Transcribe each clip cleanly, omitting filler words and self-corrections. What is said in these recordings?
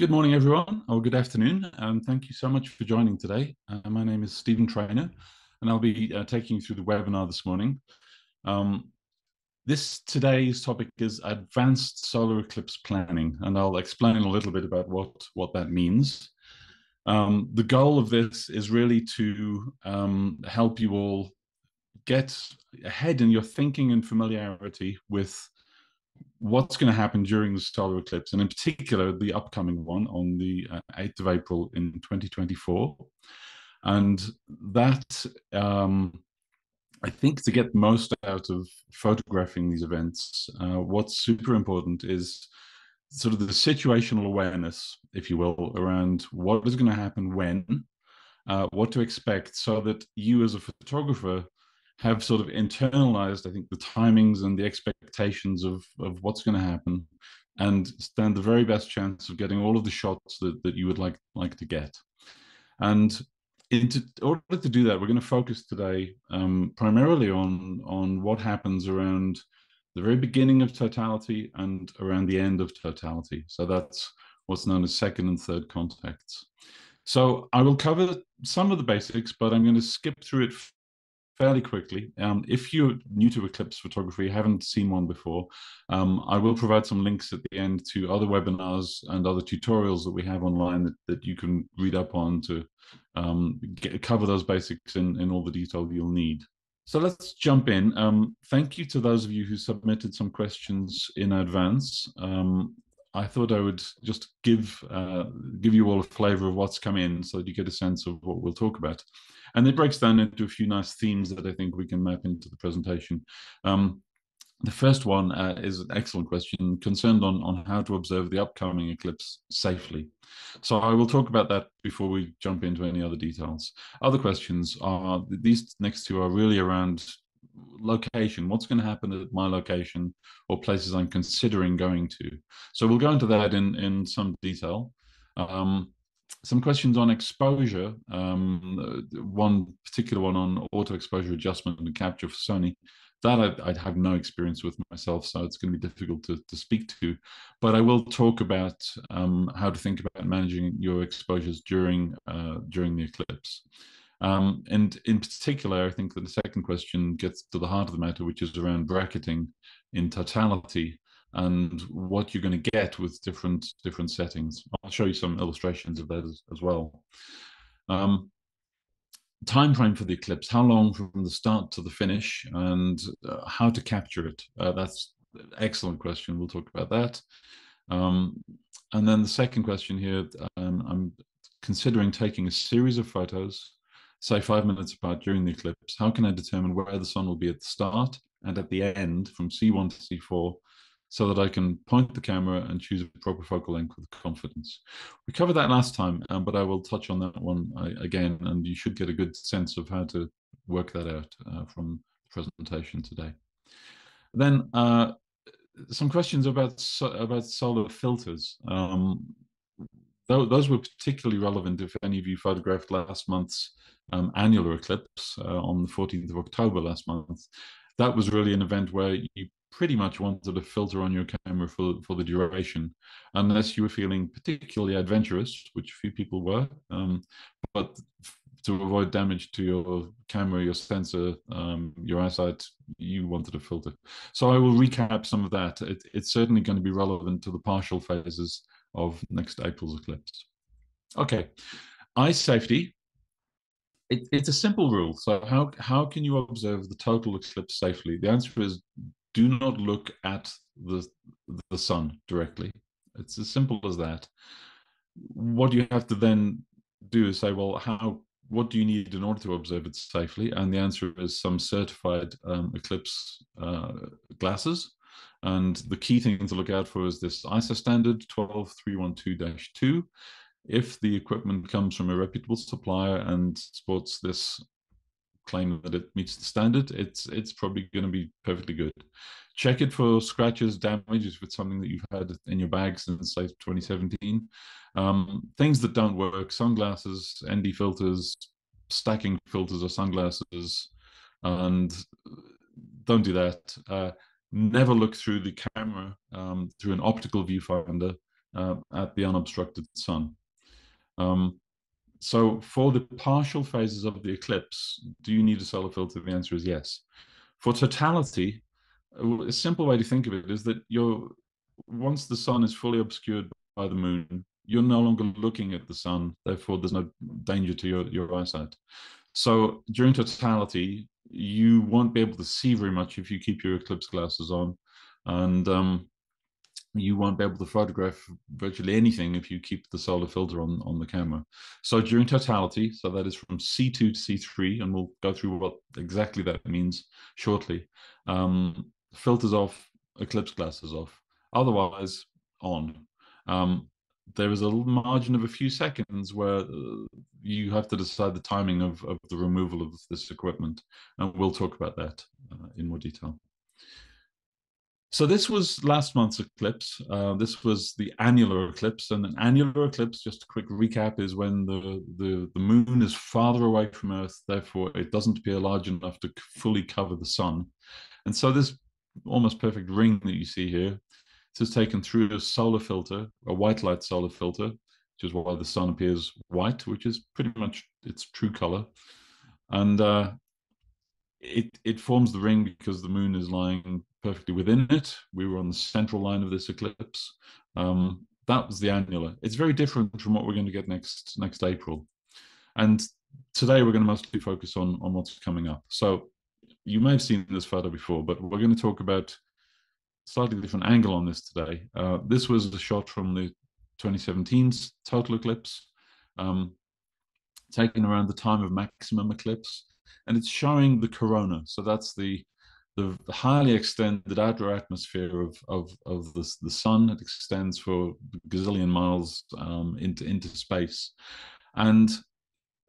Good morning, everyone, or good afternoon. Thank you so much for joining today. My name is Stephen Traynor, and I'll be taking you through the webinar this morning. Today's topic is advanced solar eclipse planning, and I'll explain a little bit about what that means. The goal of this is really to help you all get ahead in your thinking and familiarity with what's going to happen during the solar eclipse, and in particular the upcoming one on the 8th of April in 2024. And that, I think, to get most out of photographing these events, what's super important is sort of the situational awareness, if you will, around what is going to happen when, what to expect, so that you as a photographer have sort of internalized, I think, the timings and the expectations of what's going to happen, and stand the very best chance of getting all of the shots that you would like to get. And in order to do that, we're going to focus today primarily on what happens around the very beginning of totality and around the end of totality. So that's what's known as second and third contacts. So I will cover some of the basics, but I'm going to skip through it fairly quickly. If you're new to eclipse photography, haven't seen one before, I will provide some links at the end to other webinars and other tutorials that we have online that you can read up on to cover those basics in all the detail you'll need. So let's jump in. Thank you to those of you who submitted some questions in advance. I thought I would just give you all a flavor of what's come in so that you get a sense of what we'll talk about. And it breaks down into a few nice themes that I think we can map into the presentation. The first one is an excellent question, concerned on how to observe the upcoming eclipse safely. So I will talk about that before we jump into any other details. Other questions are, these next two are really around location. What's going to happen at my location or places I'm considering going to? So we'll go into that in some detail. Some questions on exposure, one particular one on auto exposure adjustment and capture for Sony. That I'd have no experience with myself, so it's going to be difficult to speak to. But I will talk about how to think about managing your exposures during the eclipse. And in particular, I think that the second question gets to the heart of the matter, which is around bracketing in totality and what you're going to get with different settings. I'll show you some illustrations of that as well. Time frame for the eclipse, how long from the start to the finish, and how to capture it. That's an excellent question. We'll talk about that. And then the second question here, I'm considering taking a series of photos, say 5 minutes apart during the eclipse. How can I determine where the sun will be at the start and at the end from C1 to C4, so that I can point the camera and choose a proper focal length with confidence? We covered that last time, but I will touch on that one again, and you should get a good sense of how to work that out from the presentation today. Then some questions about solar filters. Those were particularly relevant if any of you photographed last month's annular eclipse on the 14th of October last month. That was really an event where you pretty much wanted a filter on your camera for the duration, unless you were feeling particularly adventurous, which few people were, but to avoid damage to your camera, your sensor, your eyesight, you wanted a filter. So I will recap some of that. It's certainly going to be relevant to the partial phases of next April's eclipse. Okay, eye safety. It's a simple rule. So how can you observe the total eclipse safely? The answer is, do not look at the sun directly. It's as simple as that. What you have to then do is say, well, what do you need in order to observe it safely? And the answer is some certified eclipse glasses. And the key thing to look out for is this ISO standard 12312-2. If the equipment comes from a reputable supplier and sports this claim that it meets the standard, it's probably going to be perfectly good. Check it for scratches, damage, if it's something that you've had in your bag since, say, 2017. Things that don't work: sunglasses, ND filters, stacking filters or sunglasses, and don't do that. Never look through the camera through an optical viewfinder at the unobstructed sun. So for the partial phases of the eclipse, do you need a solar filter? The answer is yes. For totality, a simple way to think of it is that once the sun is fully obscured by the moon, you're no longer looking at the sun, therefore there's no danger to your eyesight. So during totality, you won't be able to see very much if you keep your eclipse glasses on, and you won't be able to photograph virtually anything if you keep the solar filter on the camera. So during totality, so that is from C2 to C3, and we'll go through what exactly that means shortly, filters off, eclipse glasses off, otherwise on. There is a margin of a few seconds where you have to decide the timing of the removal of this equipment, and we'll talk about that in more detail. So this was last month's eclipse. This was the annular eclipse, and an annular eclipse, just a quick recap, is when the moon is farther away from Earth, therefore it doesn't appear large enough to fully cover the sun. And so this almost perfect ring that you see here, this is taken through a solar filter, a white light solar filter, which is why the sun appears white, which is pretty much its true color. And it forms the ring because the moon is lying perfectly within it. We were on the central line of this eclipse. That was the annular. It's very different from what we're going to get next April. And today we're going to mostly focus on what's coming up. So you may have seen this photo before, but we're going to talk about slightly different angle on this today. This was the shot from the 2017 total eclipse, taken around the time of maximum eclipse, and it's showing the corona. So that's the highly extended outer atmosphere of the sun. It extends for a gazillion miles into space. And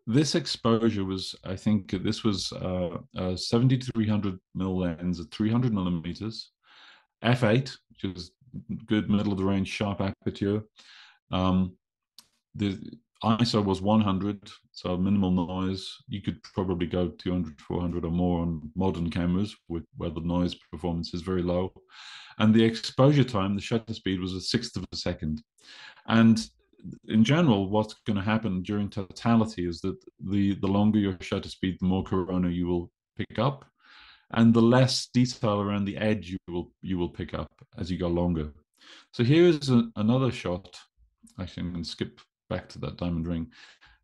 this exposure was, I think, this was a 70-300 mil lens at 300 millimeters, f8, which is good middle of the range sharp aperture. The ISO was 100, so minimal noise. You could probably go 200, 400 or more on modern cameras where the noise performance is very low. And the exposure time, the shutter speed, was 1/6 of a second. And in general, what's going to happen during totality is that the longer your shutter speed, the more corona you will pick up, and the less detail around the edge you will pick up as you go longer. So here is another shot. Actually, I'm going to skip back to that diamond ring.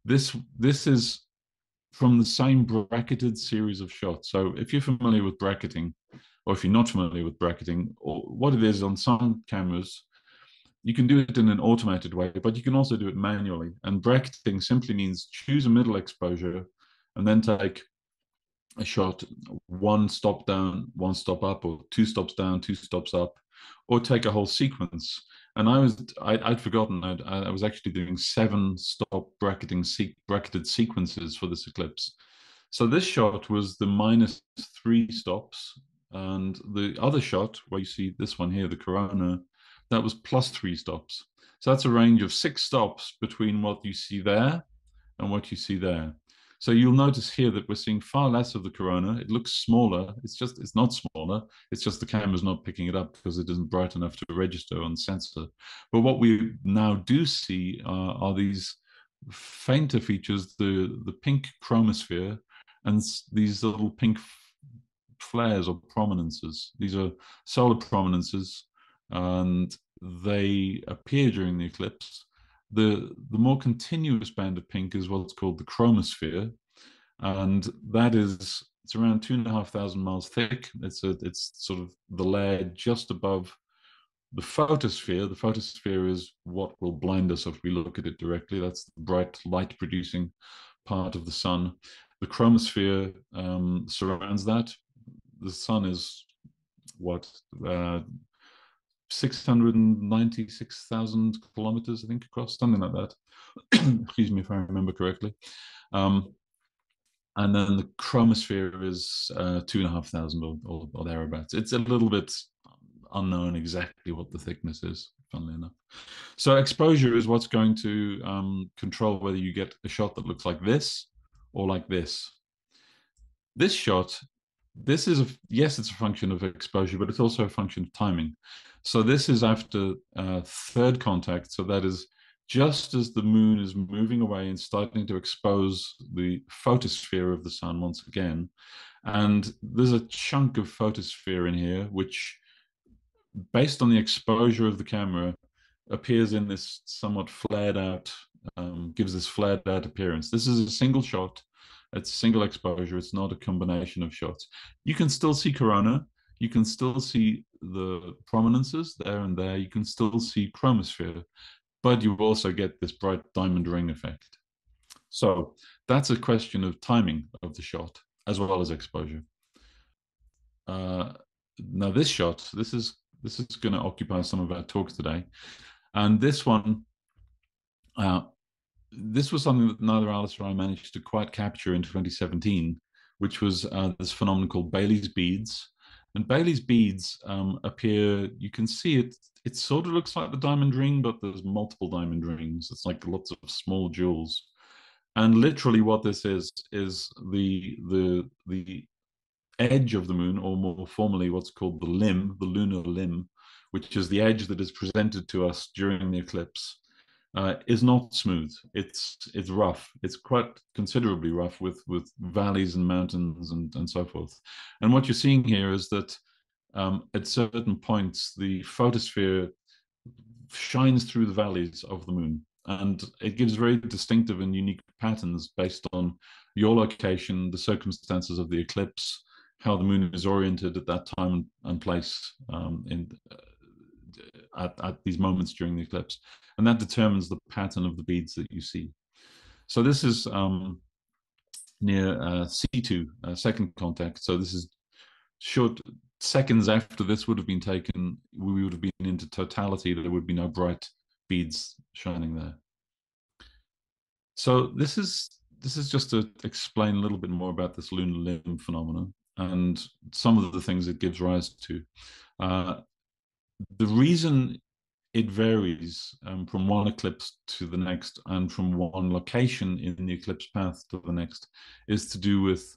This is from the same bracketed series of shots. So if you're familiar with bracketing, or if you're not familiar with bracketing, or what it is on some cameras, you can do it in an automated way, but you can also do it manually. And bracketing simply means choose a middle exposure and then take a shot, one stop down, one stop up, or two stops down, two stops up, or take a whole sequence. And I'd forgotten, I was actually doing 7 stop bracketed sequences for this eclipse. So this shot was the -3 stops, and the other shot, where you see this one here, the corona, that was +3 stops. So that's a range of 6 stops between what you see there and what you see there. So you'll notice here that we're seeing far less of the corona. It looks smaller. It's not smaller. It's just the camera's not picking it up because it isn't bright enough to register on sensor. But what we now do see are these fainter features, the pink chromosphere, and these little pink flares or prominences. These are solar prominences, and they appear during the eclipse. The more continuous band of pink is what's called the chromosphere, and that is, it's around 2,500 miles thick. It's sort of the layer just above the photosphere. The photosphere is what will blind us if we look at it directly. That's the bright light producing part of the sun. The chromosphere surrounds that. The sun is what, 696,000 kilometers, I think, across, something like that. Excuse me if I remember correctly. And then the chromosphere is 2,500 or thereabouts. It's a little bit unknown exactly what the thickness is, funnily enough. So exposure is what's going to control whether you get a shot that looks like this or like this. This shot this is, yes, it's a function of exposure, but it's also a function of timing. So this is after third contact. So that is just as the moon is moving away and starting to expose the photosphere of the sun once again. And there's a chunk of photosphere in here, which based on the exposure of the camera appears in this somewhat flared out, gives this flared out appearance. This is a single shot. It's single exposure. It's not a combination of shots. You can still see corona. You can still see the prominences there and there. You can still see chromosphere, but you also get this bright diamond ring effect. So that's a question of timing of the shot as well as exposure. Now this shot, this is going to occupy some of our talk today. And this one, this was something that neither Alice or I managed to quite capture in 2017, which was this phenomenon called Bailey's beads. And Bailey's beads appear, you can see it, it sort of looks like the diamond ring, but there's multiple diamond rings. It's like lots of small jewels. And literally what this is the edge of the moon, or more formally what's called the limb, the lunar limb, which is the edge that is presented to us during the eclipse, is not smooth. It's rough. It's quite considerably rough with valleys and mountains and so forth. And what you're seeing here is that at certain points, the photosphere shines through the valleys of the moon. And it gives very distinctive and unique patterns based on your location, the circumstances of the eclipse, how the moon is oriented at that time and place at these moments during the eclipse. And that determines the pattern of the beads that you see. So this is near C2, second contact. So this is short seconds after this would have been taken, we would have been into totality, there would be no bright beads shining there. So this is just to explain a little bit more about this lunar limb phenomenon and some of the things it gives rise to. The reason it varies from one eclipse to the next and from one location in the eclipse path to the next is to do with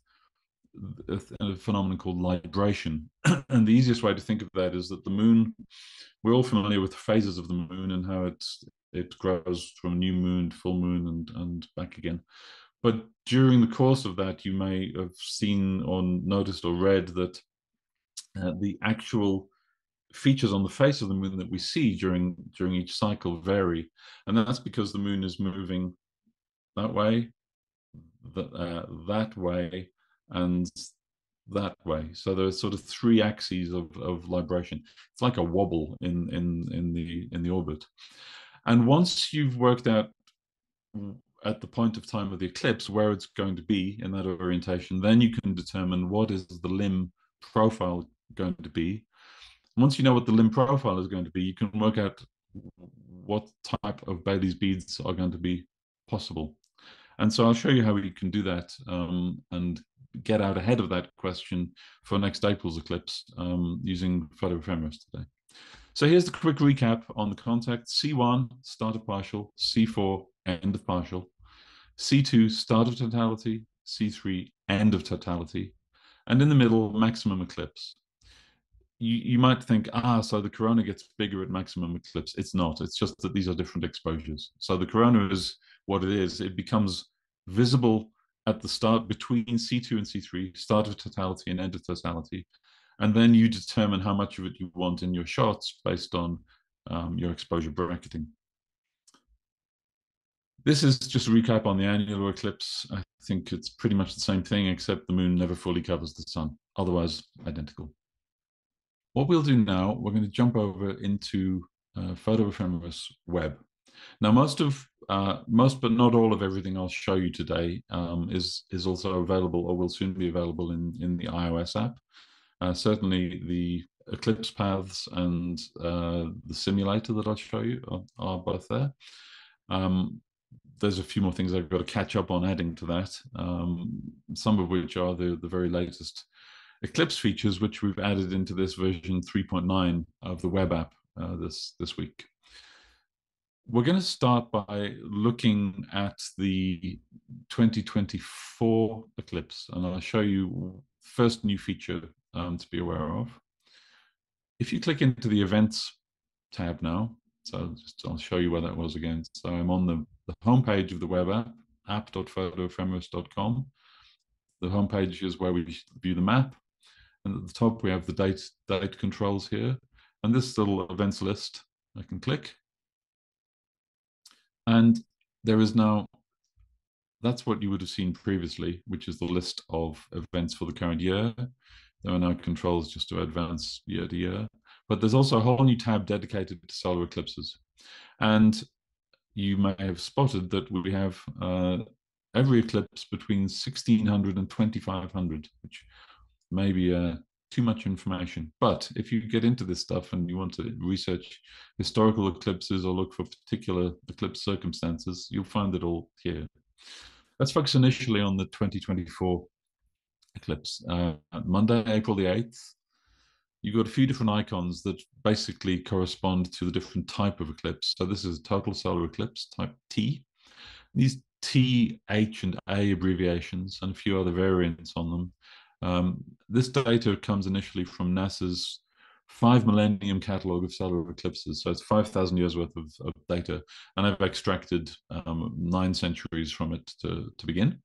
a phenomenon called libration. And the easiest way to think of that is that the moon, we're all familiar with the phases of the moon and how it grows from new moon to full moon and back again. But during the course of that, you may have seen or noticed or read that the actual features on the face of the moon that we see during each cycle vary. And that's because the moon is moving that way, and that way. So there are sort of three axes of libration. It's like a wobble in the orbit. And once you've worked out at the point of time of the eclipse where it's going to be in that orientation, then you can determine what is the limb profile going to be. Once you know what the limb profile is going to be, you can work out what type of Bailey's beads are going to be possible. And so I'll show you how we can do that and get out ahead of that question for next April's eclipse using Photo Ephemeris today. So here's the quick recap on the contact. C1, start of partial. C4, end of partial. C2, start of totality. C3, end of totality. And in the middle, maximum eclipse. You might think, so the corona gets bigger at maximum eclipse. It's not. It's just that these are different exposures. So the corona is what it is. It becomes visible at the start between C2 and C3, start of totality and end of totality. And then you determine how much of it you want in your shots based on your exposure bracketing. This is just a recap on the annular eclipse. I think it's pretty much the same thing, except the moon never fully covers the sun, otherwise identical. What we'll do now, we're going to jump over into Photo Ephemeris web. Now, most but not all of everything I'll show you today is also available or will soon be available in the iOS app. Certainly, the eclipse paths and the simulator that I'll show you are both there. There's a few more things I've got to catch up on adding to that, some of which are the very latest eclipse features, which we've added into this version 3.9 of the web app this week. We're going to start by looking at the 2024 eclipse, and I'll show you first new feature to be aware of. If you click into the events tab now, so just, I'll show you where that was again. So I'm on the homepage of the web app, app.photoephemeris.com. The homepage is where we view the map. And at the top, we have the date controls here. And this little events list, I can click. And there is now, that's what you would have seen previously, which is the list of events for the current year. There are now controls just to advance year to year. But there's also a whole new tab dedicated to solar eclipses. And you may have spotted that we have every eclipse between 1600 and 2500, which may be too much information. But if you get into this stuff and you want to research historical eclipses or look for particular eclipse circumstances, you'll find it all here. Let's focus initially on the 2024 eclipse. Monday, April the 8th, you've got a few different icons that basically correspond to the different type of eclipse. So this is a total solar eclipse, type T. These T, H, and A abbreviations and a few other variants on them. This data comes initially from NASA's 5 millennium catalog of solar eclipses. So it's 5,000 years worth of data. And I've extracted 9 centuries from it to begin.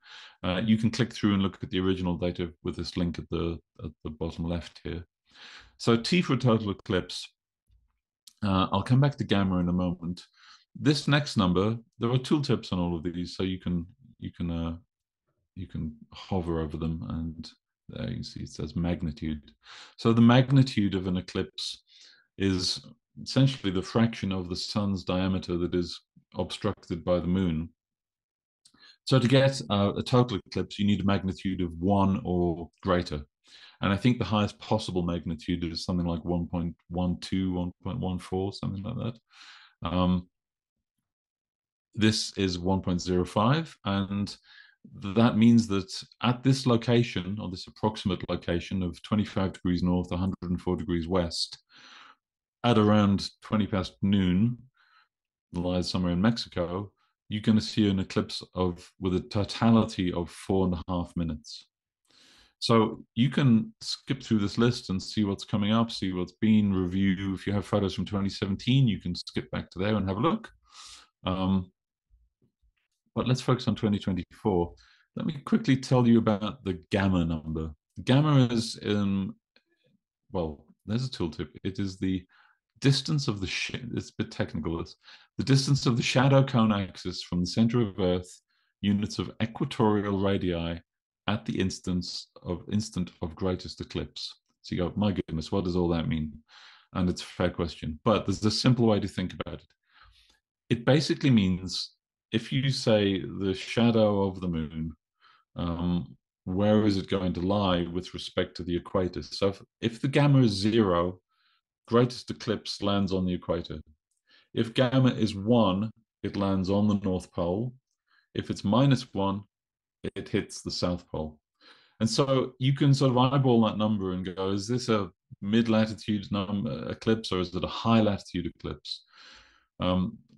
You can click through and look at the original data with this link at the bottom left here. So T for total eclipse. I'll come back to gamma in a moment. This next number, there are tooltips on all of these, so you can hover over them, and there you see it says magnitude. So the magnitude of an eclipse is essentially the fraction of the sun's diameter that is obstructed by the moon. So to get a total eclipse, you need a magnitude of 1 or greater. And I think the highest possible magnitude is something like 1.12, 1.14, something like that. This is 1.05, and that means that at this location, or this approximate location of 25 degrees north, 104 degrees west, at around 20 past noon, lies somewhere in Mexico, you're going to see an eclipse with a totality of 4.5 minutes. So you can skip through this list and see what's coming up, see what's been reviewed. If you have photos from 2017, you can skip back to there and have a look. But let's focus on 2024. Let me quickly tell you about the gamma number. Gamma is well, there's a tooltip. It is the distance of the, it's a bit technical, it's the distance of the shadow cone axis from the center of Earth, units of equatorial radii at the instant of greatest eclipse. So you go, my goodness, what does all that mean? And it's a fair question, but there's a simple way to think about it. It basically means, if you say the shadow of the moon, where is it going to lie with respect to the equator? So if the gamma is 0, greatest eclipse lands on the equator. If gamma is 1, it lands on the North Pole. If it's -1, it hits the South Pole. And so you can sort of eyeball that number and go, is this a mid-latitude eclipse, or is it a high-latitude eclipse?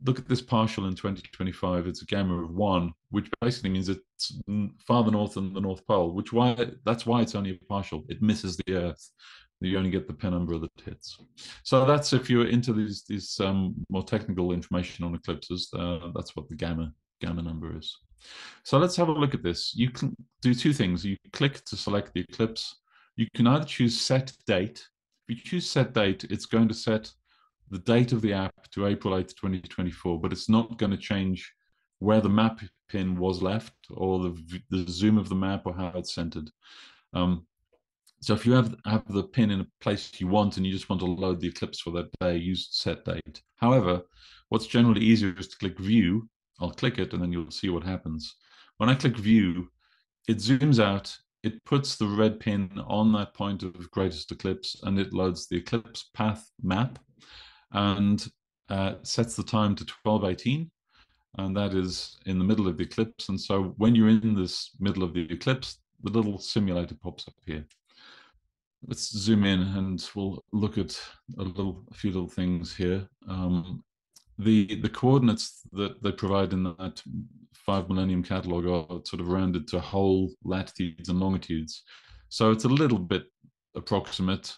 Look at this partial in 2025. It's a gamma of 1, which basically means it's farther north than the North Pole, that's why it's only a partial. It misses the Earth. You only get the penumbra that hits. So that's, if you're into these more technical information on eclipses, that's what the gamma number is. So let's have a look at this. You can do two things. You click to select the eclipse. You can either choose set date. If you choose set date, it's going to set the date of the app to April 8th, 2024, but it's not going to change where the map pin was left or the zoom of the map or how it's centered. So if you have the pin in a place you want and you just want to load the eclipse for that day, use set date. However, what's generally easier is to click view. I'll click it and then you'll see what happens. When I click view, it zooms out, it puts the red pin on that point of greatest eclipse, and it loads the eclipse path map and sets the time to 12:18, and that is in the middle of the eclipse. And so when you're in this middle of the eclipse, the little simulator pops up here. Let's zoom in and we'll look at a few little things here. The coordinates that they provide in that 5 millennium catalog are sort of rounded to whole latitudes and longitudes. So it's a little bit approximate.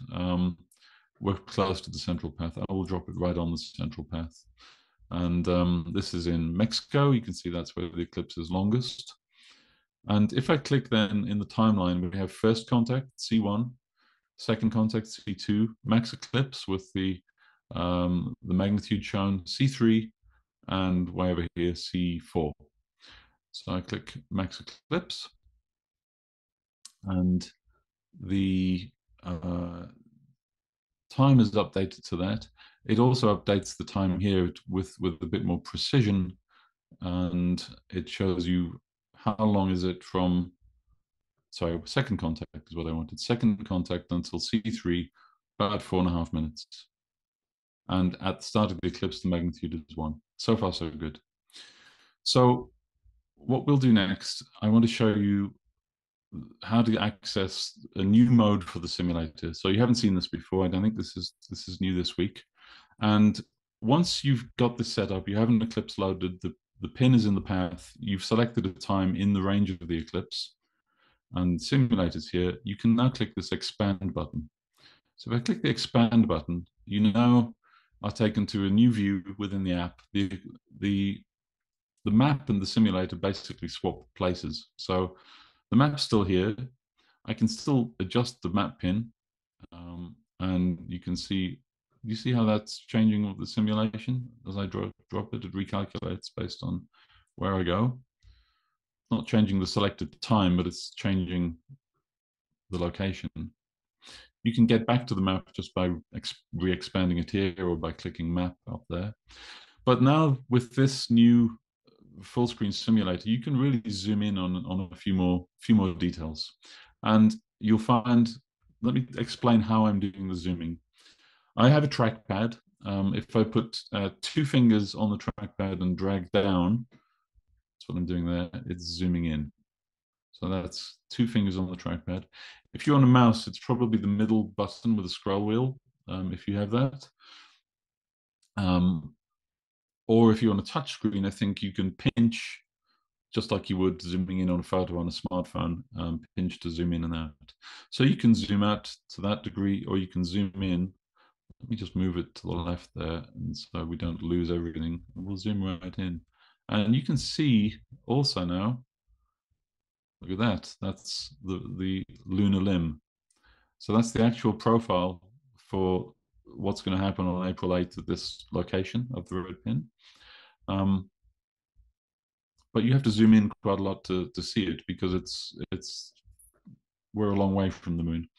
We're close to the central path. I will drop it right on the central path. And this is in Mexico. You can see that's where the eclipse is longest. And if I click then in the timeline, we have first contact, C1, second contact, C2, max eclipse with the magnitude shown, C3, and way over here, C4. So I click max eclipse, and the time is updated to that. It also updates the time here with a bit more precision, and it shows you how long is it from, sorry, second contact is what I wanted, second contact until C3, about 4.5 minutes. And at the start of the eclipse, the magnitude is 1. So far, so good. So what we'll do next, I want to show you how to access a new mode for the simulator. So you haven't seen this before. I don't think this is new this week. And once you've got this set up, you have an eclipse loaded, the pin is in the path, you've selected a time in the range of the eclipse, and simulators here, you can now click this expand button. So if I click the expand button, you now are taken to a new view within the app. The map and the simulator basically swap places. So the map's still here. I can still adjust the map pin, and you can see, you see how that's changing with the simulation? As I drop it, it recalculates based on where I go. Not changing the selected time, but it's changing the location. You can get back to the map just by re-expanding it here or by clicking map up there. But now with this new full screen simulator, you can really zoom in on a few more details. And you'll find, let me explain how I'm doing the zooming. I have a trackpad. If I put 2 fingers on the trackpad and drag down, that's what I'm doing there, it's zooming in. So that's 2 fingers on the trackpad. If you're on a mouse, it's probably the middle button with a scroll wheel, if you have that. Or if you're on a touch screen, I think you can pinch, just like you would zooming in on a photo on a smartphone, pinch to zoom in and out. So you can zoom out to that degree, or you can zoom in. Let me just move it to the left there, and so we don't lose everything. We'll zoom right in. And you can see also now, look at that. That's the lunar limb. So that's the actual profile for what's going to happen on April 8th at this location of the red pin. But you have to zoom in quite a lot to see it, because it's we're a long way from the moon.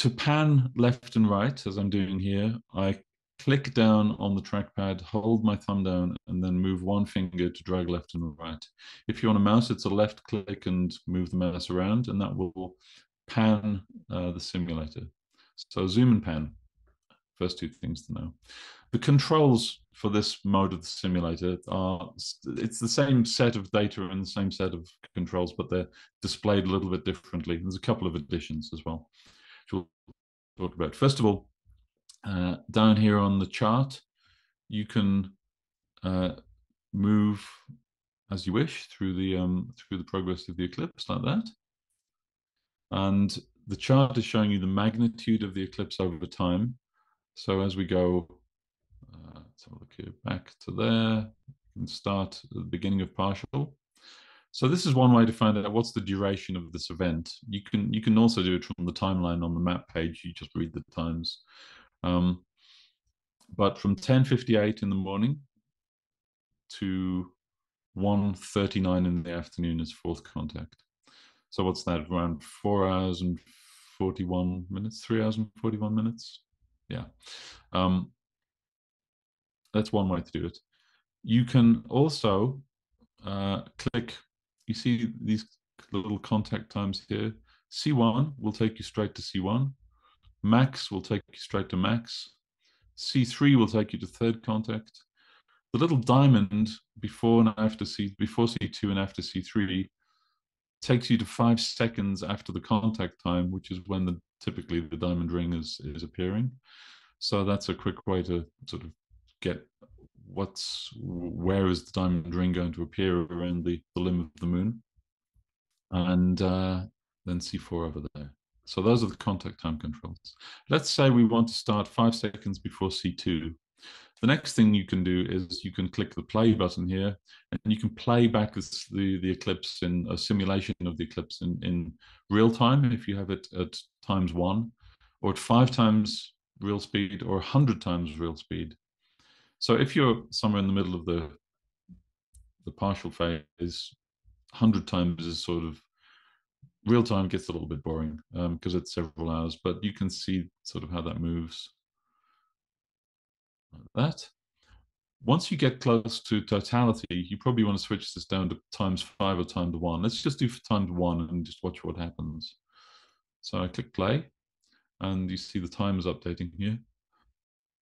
To pan left and right, as I'm doing here, I click down on the trackpad, hold my thumb down, and then move 1 finger to drag left and right. If you're on a mouse, it's a left click and move the mouse around, and that will pan the simulator. So zoom and pan, first 2 things to know. The controls for this mode of the simulator are, it's the same set of data and the same set of controls, but they're displayed a little bit differently. There's a couple of additions as well, which we'll talk about. First of all, down here on the chart, you can move as you wish through the progress of the eclipse like that. And the chart is showing you the magnitude of the eclipse over time. So as we go, let's have a look here, back to there, and start at the beginning of partial. So this is one way to find out what's the duration of this event. You can also do it from the timeline on the map page. You just read the times. But from 10:58 in the morning to 1:39 in the afternoon is fourth contact. So what's that, around 3 hours and 41 minutes? Yeah. That's one way to do it. You can also click, you see these little contact times here. C1 will take you straight to C1. Max will take you straight to max. C3 will take you to third contact. The little diamond before and after C2 and after C3 takes you to 5 seconds after the contact time, which is when typically the diamond ring is appearing. So that's a quick way to sort of get where is the diamond ring going to appear around the limb of the moon. And then C4 over there. So those are the contact time controls. Let's say we want to start 5 seconds before C2. The next thing you can do is you can click the play button here, and you can play back the eclipse in a simulation of the eclipse in real time if you have it at ×1, or at 5 times real speed, or 100 times real speed. So if you're somewhere in the middle of the partial phase, 100 times is sort of real time gets a little bit boring because it's several hours, but you can see sort of how that moves. Like that. Once you get close to totality, you probably want to switch this down to ×5 or ×1. Let's just do ×1 and just watch what happens. So I click play, and you see the time is updating here.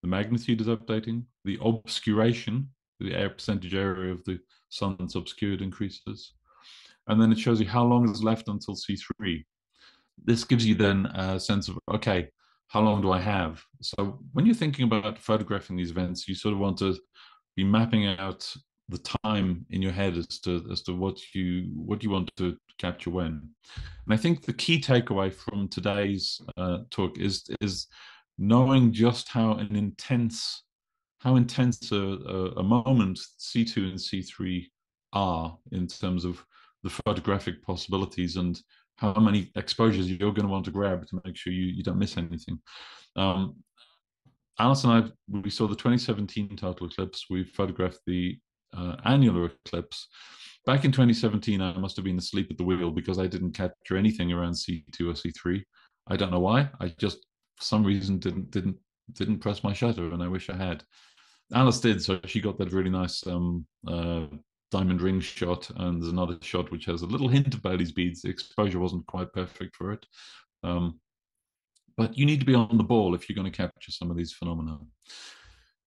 The magnitude is updating. The obscuration, the percentage area of the sun that's obscured, increases. And then it shows you how long is left until C3. This gives you then a sense of, okay, how long do I have? So when you're thinking about photographing these events, you sort of want to be mapping out the time in your head as to what you want to capture when. And I think the key takeaway from today's talk is knowing just how intense a moment C2 and C3 are in terms of the photographic possibilities and how many exposures you're going to want to grab to make sure you don't miss anything. Alice and I, we saw the 2017 total eclipse. We photographed the annular eclipse. Back in 2017, I must have been asleep at the wheel because I didn't capture anything around C2 or C3. I don't know why. I just, for some reason, didn't press my shutter, and I wish I had. Alice did, so she got that really nice diamond ring shot, and there's another shot which has a little hint of Bailey's beads. The exposure wasn't quite perfect for it. But you need to be on the ball if you're going to capture some of these phenomena.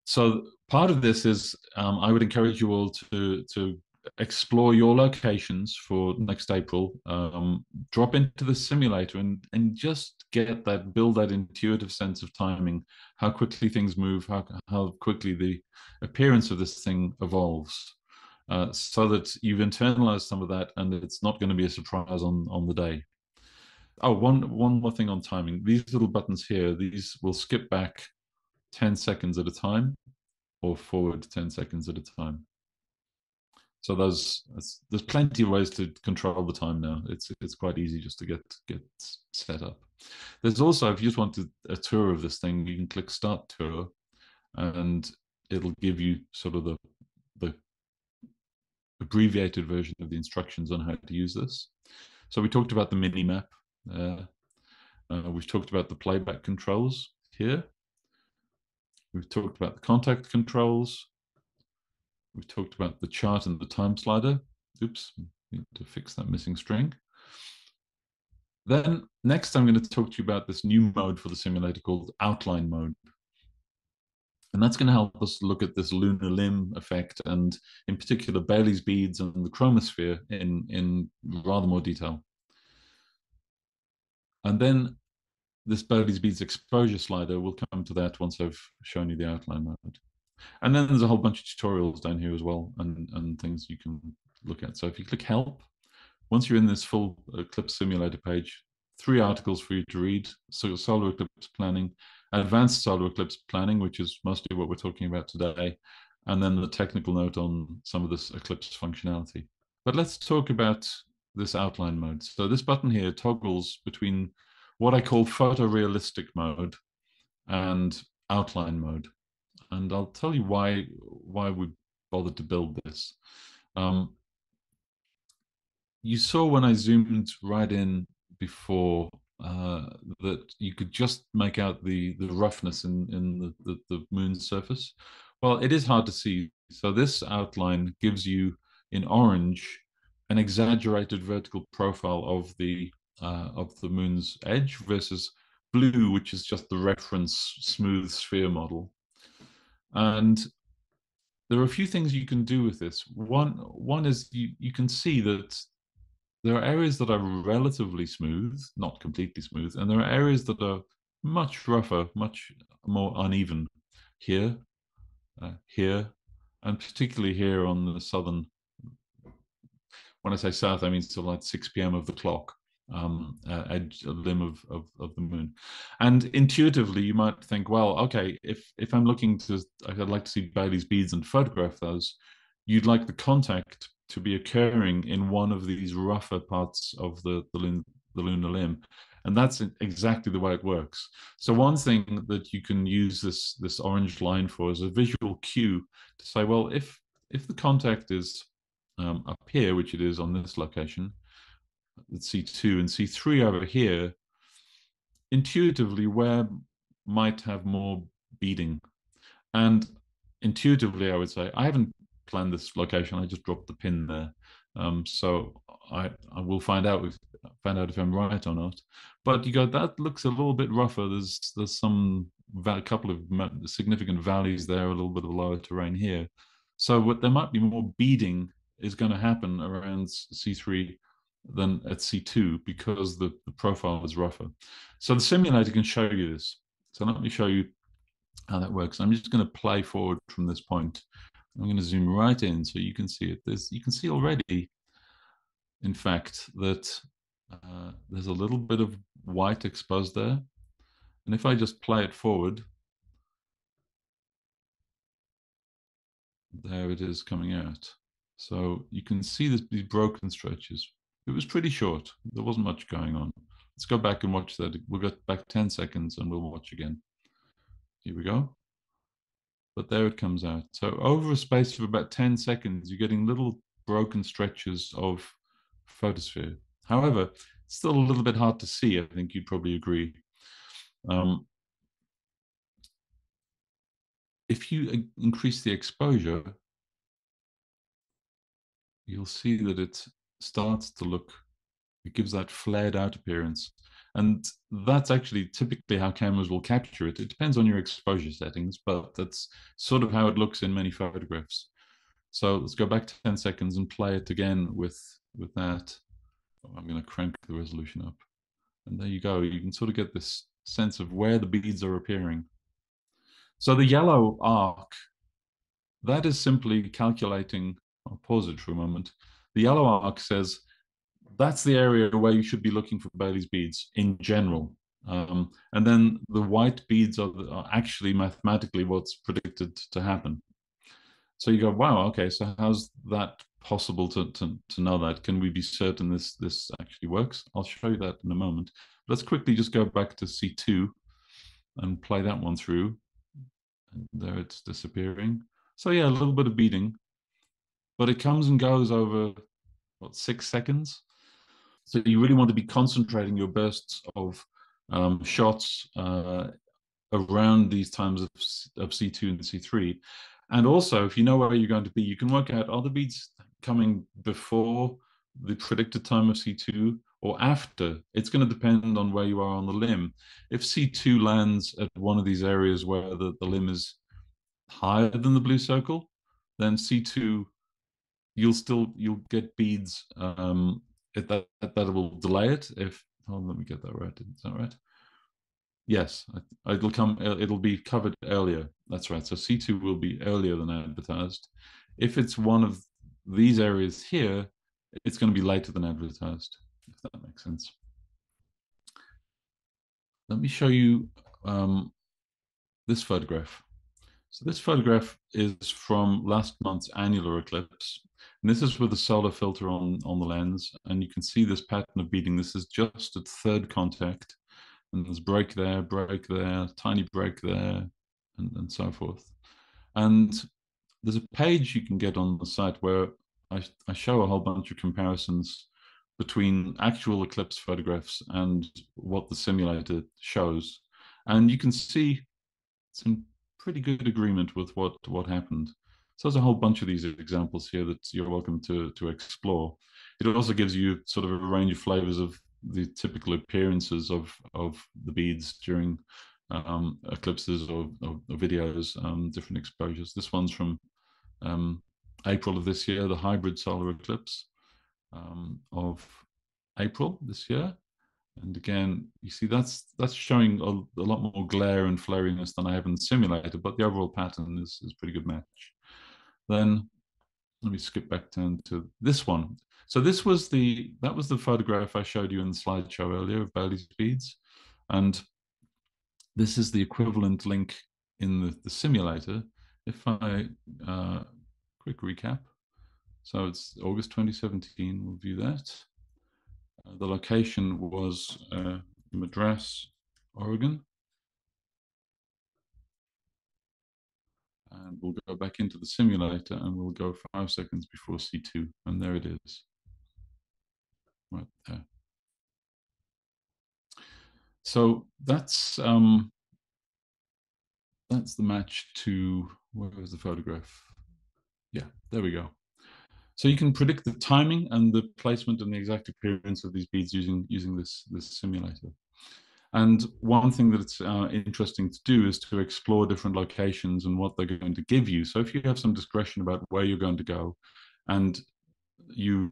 So part of this is I would encourage you all to explore your locations for next April. Drop into the simulator and just get that, build that intuitive sense of timing, how quickly things move, how quickly the appearance of this thing evolves. So that you've internalized some of that, and it's not going to be a surprise on the day. Oh, one more thing on timing. These little buttons here, these will skip back 10 seconds at a time, or forward 10 seconds at a time. So there's plenty of ways to control the time now. It's quite easy just to get set up. There's also, if you just want a tour of this thing, you can click Start Tour, and it'll give you sort of the abbreviated version of the instructions on how to use this. So we talked about the mini map. We've talked about the playback controls here. We've talked about the contact controls. We've talked about the chart and the time slider. Oops, need to fix that missing string. Then next I'm going to talk to you about this new mode for the simulator called outline mode. And that's going to help us look at this lunar limb effect, and in particular Bailey's beads and the chromosphere in rather more detail. And then this Bailey's beads exposure slider, we'll come to that once I've shown you the outline mode. And then there's a whole bunch of tutorials down here as well, and things you can look at. So if you click help, once you're in this full eclipse simulator page, 3 articles for you to read. So solar eclipse planning, advanced solar eclipse planning, which is mostly what we're talking about today, and then the technical note on some of this eclipse functionality. But let's talk about this outline mode. So this button here toggles between what I call photorealistic mode and outline mode. And I'll tell you why we bothered to build this. You saw when I zoomed right in before that you could just make out the roughness in the moon's surface. Well, it is hard to see. So this outline gives you in orange an exaggerated vertical profile of the moon's edge versus blue, which is just the reference smooth sphere model. And there are a few things you can do with this. One is you can see that there are areas that are relatively smooth, not completely smooth, and there are areas that are much rougher, much more uneven here, here, and particularly here on the southern, when I say south, I mean till like 6 p.m. of the clock. limb of the moon. And intuitively, you might think, well, okay, if I'm looking to, I'd like to see Bailey's beads and photograph those, you'd like the contact to be occurring in one of these rougher parts of the lunar limb. And that's exactly the way it works. So one thing that you can use this orange line for is a visual cue to say, well, if the contact is up here, which it is on this location, C2 and C3 over here, intuitively where might have more beading. And intuitively, I would say, I haven't planned this location, I just dropped the pin there. So I will find out if I'm right or not. But you go, that looks a little bit rougher. There's some, a couple of significant valleys there, a little bit of lower terrain here. So what there might be more beading is going to happen around C3 than at C2 because the profile is rougher. So the simulator can show you this. So let me show you how that works. I'm just going to play forward from this point. I'm going to zoom right in so you can see it. You can see already, in fact, that there's a little bit of white exposed there. And if I just play it forward, there it is coming out. So you can see these broken stretches. It was pretty short. There wasn't much going on. Let's go back and watch that. We'll get back 10 seconds and we'll watch again. Here we go. But there it comes out. So over a space of about 10 seconds, you're getting little broken stretches of photosphere. However, it's still a little bit hard to see. I think you'd probably agree. If you increase the exposure, you'll see that it starts to look, it gives that flared out appearance. And that's actually typically how cameras will capture it. It depends on your exposure settings, but that's sort of how it looks in many photographs. So let's go back to 10 seconds and play it again with that. Oh, I'm going to crank the resolution up. And there you go. You can sort of get this sense of where the beads are appearing. So the yellow arc, that is simply calculating, I'll pause it for a moment. The yellow arc says, that's the area where you should be looking for Bailey's beads in general. And then the white beads are actually mathematically what's predicted to happen. So you go, wow, okay, so how's that possible to know that? Can we be certain this actually works? I'll show you that in a moment. Let's quickly just go back to C2 and play that one through. And there it's disappearing. So yeah, a little bit of beading, but it comes and goes over, what, 6 seconds? So you really want to be concentrating your bursts of shots around these times of C2 and C3. And also, if you know where you're going to be, you can work out, are the beads coming before the predicted time of C2 or after? It's going to depend on where you are on the limb. If C2 lands at one of these areas where the limb is higher than the blue circle, then C2, you'll get beads that will delay it. If, hold on, let me get that right. Is that right? Yes, it'll be covered earlier. That's right. So C2 will be earlier than advertised. If it's one of these areas here, it's going to be later than advertised, if that makes sense. Let me show you this photograph. So this photograph is from last month's annular eclipse. And this is with a solar filter on the lens. And you can see this pattern of beading. This is just at third contact. And there's break there, tiny break there, and so forth. And there's a page you can get on the site where I show a whole bunch of comparisons between actual eclipse photographs and what the simulator shows. And you can see it's in pretty good agreement with what happened. So there's a whole bunch of these examples here that you're welcome to explore. It also gives you sort of a range of flavors of the typical appearances of the beads during eclipses or videos, different exposures. This one's from April of this year, the hybrid solar eclipse of April this year. And again, you see that's showing a lot more glare and flariness than I have in the simulator, but the overall pattern is a pretty good match. Then Let me skip back down to this one. So this was the, that was the photograph I showed you in the slideshow earlier of Bailey's beads. And this is the equivalent link in the simulator. If I, quick recap. So it's August 2017, we'll view that. The location was Madras, Oregon. And we'll go back into the simulator and we'll go 5 seconds before C2. And there it is, right there. So that's the match to, where was the photograph? Yeah, there we go. So you can predict the timing and the placement and the exact appearance of these beads using this simulator. And one thing that's interesting to do is to explore different locations and what they're going to give you. So if you have some discretion about where you're going to go and you're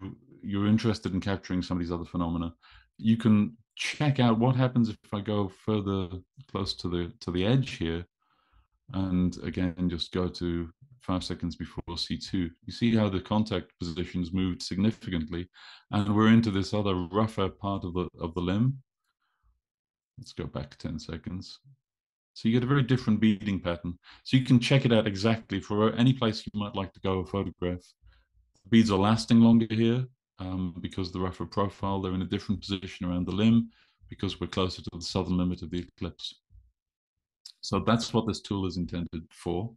interested in capturing some of these other phenomena, you can check out what happens if I go further close to the edge here. And again, just go to 5 seconds before C2. You see how the contact positions moved significantly, and we're into this other rougher part of the limb. Let's go back 10 seconds. So you get a very different beading pattern. So you can check it out exactly for any place you might like to go or photograph. The beads are lasting longer here because of the rougher profile. They're in a different position around the limb because we're closer to the southern limit of the eclipse. So that's what this tool is intended for.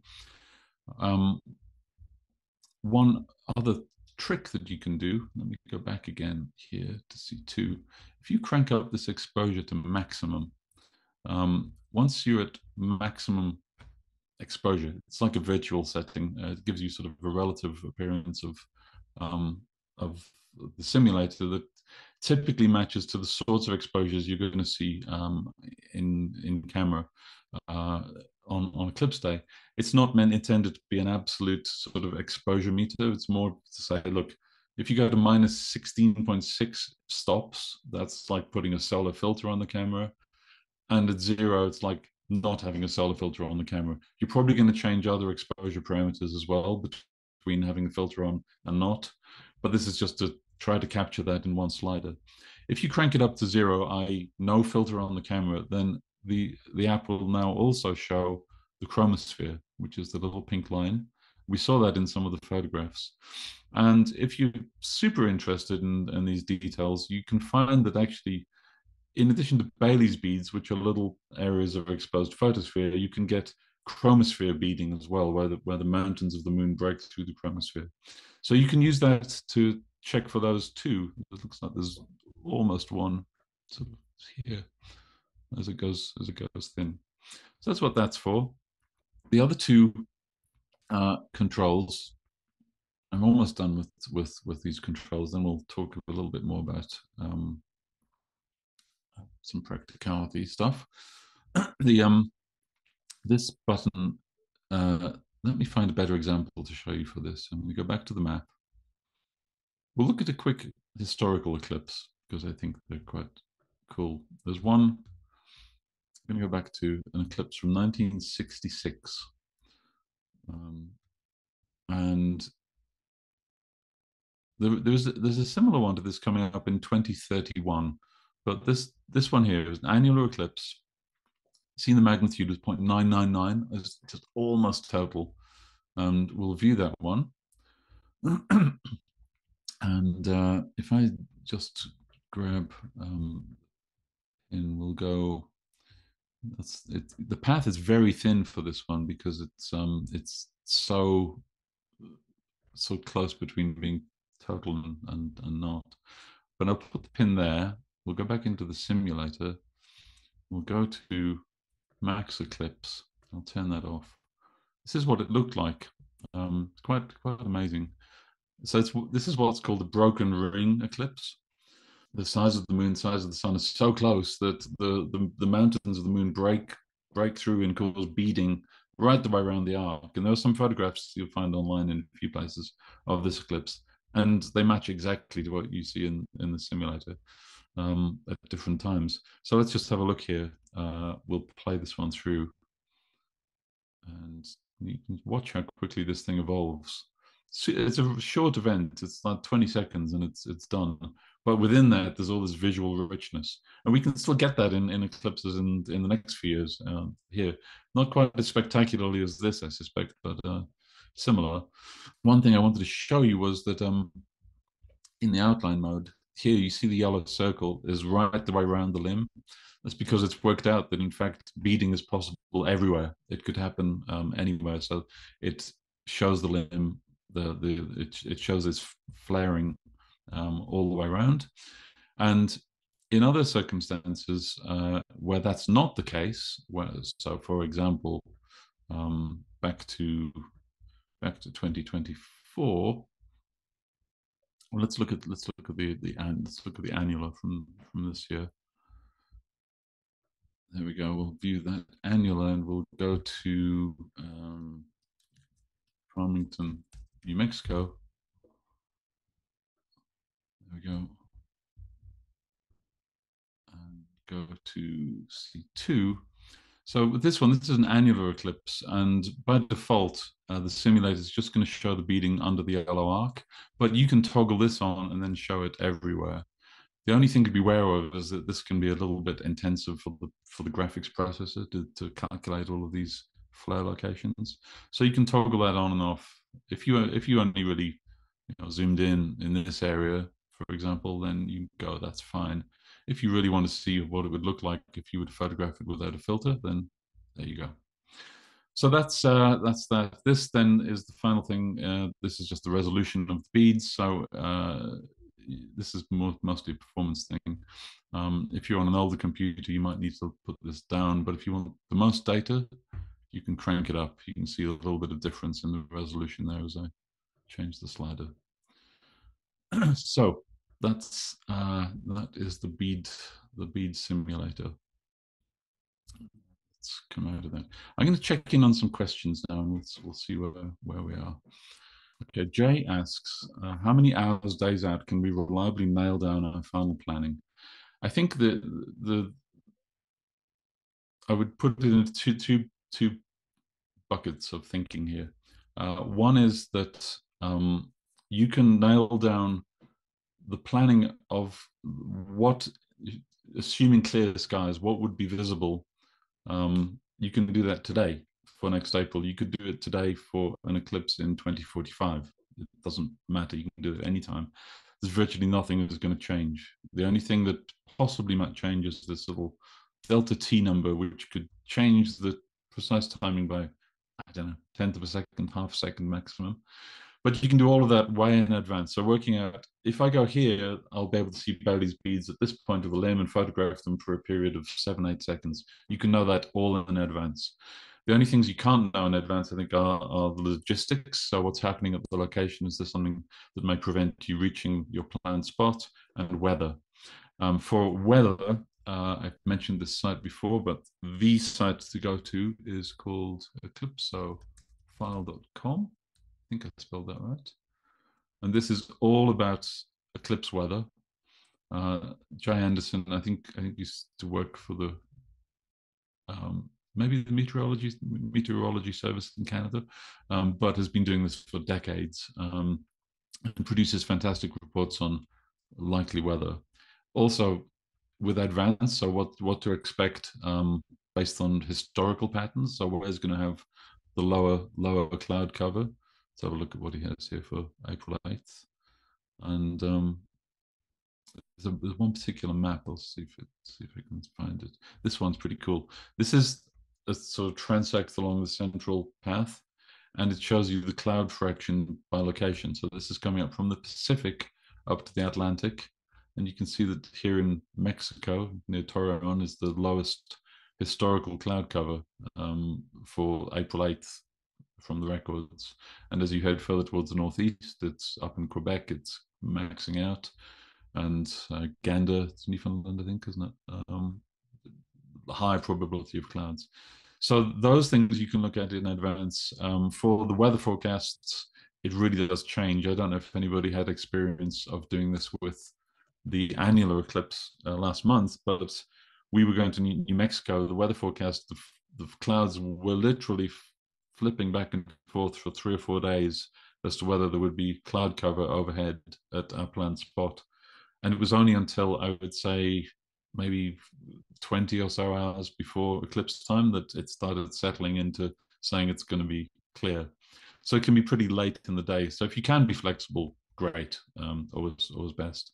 One other trick that you can do, let me go back again here to C2. If you crank up this exposure to maximum, once you're at maximum exposure, it's like a virtual setting. It gives you sort of a relative appearance of the simulator that typically matches to the sorts of exposures you're going to see in camera on eclipse day. It's not intended to be an absolute sort of exposure meter. It's more to say, look, if you go to minus 16.6 stops, that's like putting a solar filter on the camera. And at zero, it's like not having a solar filter on the camera. You're probably going to change other exposure parameters as well between having the filter on and not. But this is just to try to capture that in one slider. If you crank it up to zero, i.e. no filter on the camera, then the app will now also show the chromosphere, which is the little pink line. We saw that in some of the photographs. And if you're super interested in these details, you can find that actually, in addition to Bailey's beads, which are little areas of exposed photosphere, you can get chromosphere beading as well, where the mountains of the moon break through the chromosphere. So you can use that to check for those two. It looks like there's almost one sort of here as it goes thin. So that's what that's for. The other two controls, I'm almost done with these controls. Then we'll talk a little bit more about some practicality stuff. This button, let me find a better example to show you for this. I'm going to go back to the map. We'll look at a quick historical eclipse because I think they're quite cool. There's one. I'm going to go back to an eclipse from 1966, and there's a similar one to this coming up in 2031, but this one here is an annular eclipse. Seen the magnitude was 0.999, it's just almost total, and we'll view that one. And if I just grab and we'll go. That's it. The path is very thin for this one because it's so close between being total and not. But I'll put the pin there. We'll go back into the simulator. We'll go to max eclipse. I'll turn that off. This is what it looked like. It's quite amazing. So this is what's called the broken ring eclipse. The size of the moon, size of the sun is so close that the mountains of the moon break through and cause beading right the way around the arc. And there are some photographs you'll find online in a few places of this eclipse, and they match exactly to what you see in the simulator at different times. So let's just have a look here. We'll play this one through, and you can watch how quickly this thing evolves. it's a short event. It's like 20 seconds and it's done. But within that, there's all this visual richness. And we can still get that in eclipses in the next few years here. Not quite as spectacularly as this, I suspect, but similar. One thing I wanted to show you was that in the outline mode, here you see the yellow circle is right the way around the limb. That's because it's worked out that, in fact, beading is possible everywhere. It could happen anywhere. So it shows the limb, it shows its flaring all the way around. And in other circumstances where that's not the case, so for example, back to 2024. Well, let's look at the annular from this year. There we go. We'll view that annular and we'll go to Farmington, New Mexico. There we go. And go to C2. So with this one, this is an annular eclipse, and by default, the simulator is just going to show the beading under the yellow arc, but you can toggle this on and then show it everywhere. The only thing to be aware of is that this can be a little bit intensive for the graphics processor to calculate all of these flare locations. So you can toggle that on and off. If you only really zoomed in this area, for example, then you go, that's fine. If you really want to see what it would look like if you would photograph it without a filter, then there you go. So that's that. This then is the final thing. This is just the resolution of the beads. So this is mostly a performance thing. If you're on an older computer, you might need to put this down. But if you want the most data, you can crank it up. You can see a little bit of difference in the resolution there as I change the slider. So that is the bead simulator. Let's come out of that. I'm going to check in on some questions now, and we'll see where we are. Okay, Jay asks, how many hours, days out can we reliably nail down our final planning? I think I would put it in two buckets of thinking here. One is that you can nail down the planning of what, assuming clear skies, what would be visible. You can do that today for next April. You could do it today for an eclipse in 2045. It doesn't matter. You can do it anytime. There's virtually nothing that's going to change. The only thing that possibly might change is this little delta T number, which could change the precise timing by, I don't know, 10th of a second, half a second maximum. But you can do all of that way in advance. So working out, if I go here, I'll be able to see Bailey's beads at this point of the limb and photograph them for a period of 7–8 seconds. You can know that all in advance. The only things you can't know in advance, I think, are the logistics. So what's happening at the location? Is there something that may prevent you reaching your planned spot? And weather. For weather, I've mentioned this site before, but the site to go to is called EclipsophileFile.com. I think I spelled that right. And this is all about eclipse weather. Jay Anderson, I think used to work for the maybe the meteorology service in Canada, but has been doing this for decades and produces fantastic reports on likely weather. Also with advance, so what to expect based on historical patterns. So we're always going to have the lower cloud cover. Let's have a look at what he has here for April 8th. And there's one particular map. I'll see if I can find it. This one's pretty cool. This is a sort of transect along the central path, and it shows you the cloud fraction by location. So this is coming up from the Pacific up to the Atlantic. And you can see that here in Mexico, near Torreon, is the lowest historical cloud cover for April 8th. From the records. And as you head further towards the northeast, it's up in Quebec, it's maxing out, and Gander, it's Newfoundland, I think, isn't it? High probability of clouds. So those things you can look at in advance. For the weather forecasts, it really does change. I don't know if anybody had experience of doing this with the annular eclipse last month, but we were going to New Mexico. The weather forecast, the clouds were literally flipping back and forth for 3 or 4 days as to whether there would be cloud cover overhead at our planned spot. And it was only until, I would say, maybe 20 or so hours before eclipse time that it started settling into saying it's going to be clear. So it can be pretty late in the day. So if you can be flexible, great, always best.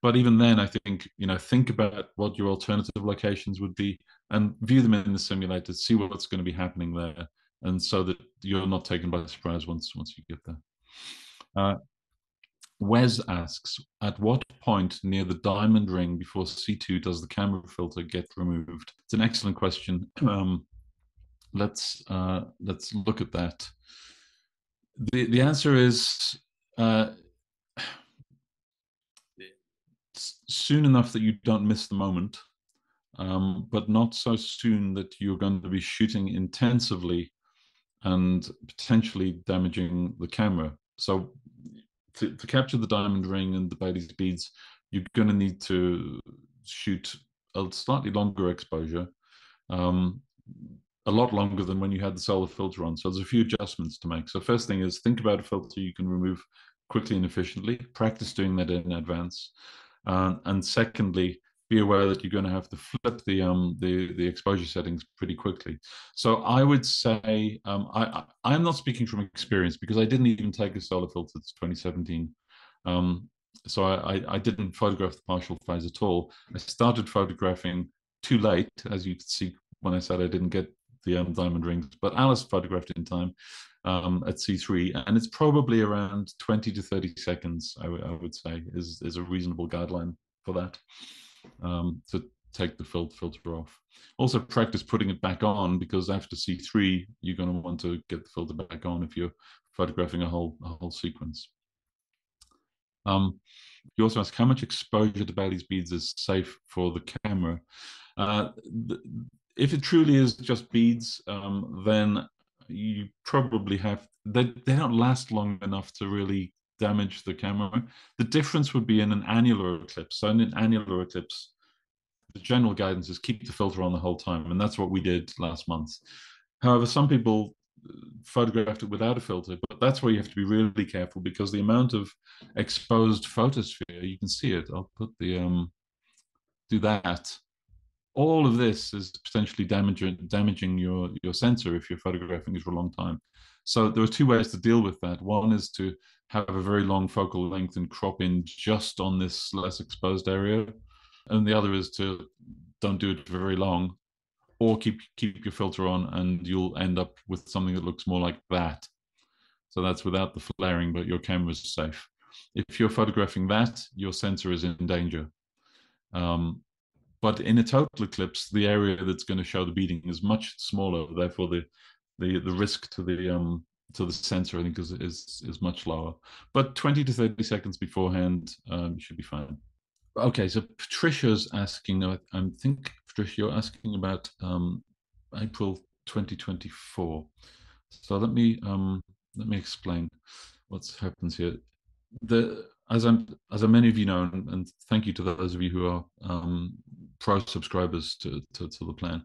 But even then, I think, you know, think about what your alternative locations would be and view them in the simulator, see what's going to be happening there, and so that you're not taken by surprise once you get there. Wes asks, at what point near the diamond ring before C2 does the camera filter get removed? It's an excellent question. Let's look at that. The answer is soon enough that you don't miss the moment, but not so soon that you're going to be shooting intensively and potentially damaging the camera. So to capture the diamond ring and the Bailey's beads, you're going to need to shoot a slightly longer exposure, a lot longer than when you had the solar filter on. So there's a few adjustments to make. So first thing is, think about a filter you can remove quickly and efficiently. Practice doing that in advance. And secondly, be aware that you're going to have to flip the exposure settings pretty quickly. So I would say, I'm not speaking from experience because I didn't even take a solar filter to 2017. So I didn't photograph the partial phase at all. I started photographing too late, as you could see when I said I didn't get the diamond rings, but Alice photographed in time at C3, and it's probably around 20 to 30 seconds, I would say, is a reasonable guideline for that. To take the filter off. Also practice putting it back on, because after C3, you're going to want to get the filter back on if you're photographing a whole sequence. You also ask, how much exposure to Bailey's beads is safe for the camera? If it truly is just beads, then you probably have, they don't last long enough to really damage the camera. The difference would be in an annular eclipse. So in an annular eclipse, the general guidance is keep the filter on the whole time, and that's what we did last month. However, some people photographed it without a filter, but that's where you have to be really careful, because the amount of exposed photosphere, you can see it. I'll put the do that. All of this is potentially damaging your sensor if you're photographing it for a long time. So there are two ways to deal with that. One is to have a very long focal length and crop in just on this less exposed area. And the other is to don't do it for very long, or keep your filter on, and you'll end up with something that looks more like that. So that's without the flaring, but your camera's safe. If you're photographing that, your sensor is in danger. But in a total eclipse, the area that's going to show the beading is much smaller. Therefore, the risk to the sensor, I think, is much lower. But 20 to 30 seconds beforehand, you should be fine. Okay, so Patricia's asking, I think, Patricia, you're asking about April 2024. So let me explain what happens here. As many of you know, and thank you to those of you who are pro subscribers to the plan,